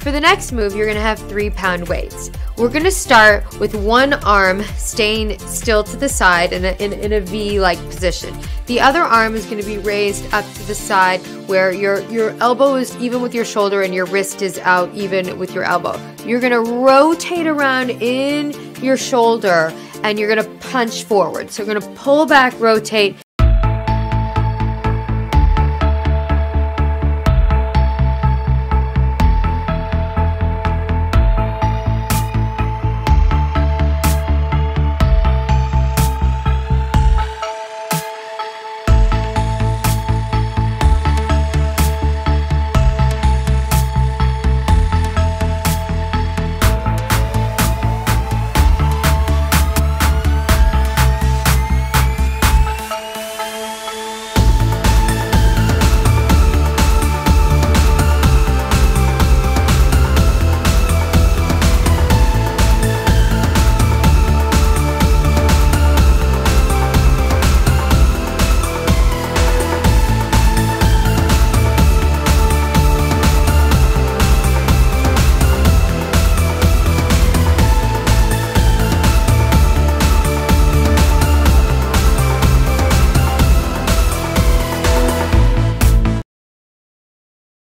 For the next move, you're gonna have 3-pound weights. We're gonna start with one arm staying still to the side in a V-like position. The other arm is gonna be raised up to the side where your elbow is even with your shoulder and your wrist is out even with your elbow. You're gonna rotate around in your shoulder and you're gonna punch forward. So you're gonna pull back, rotate,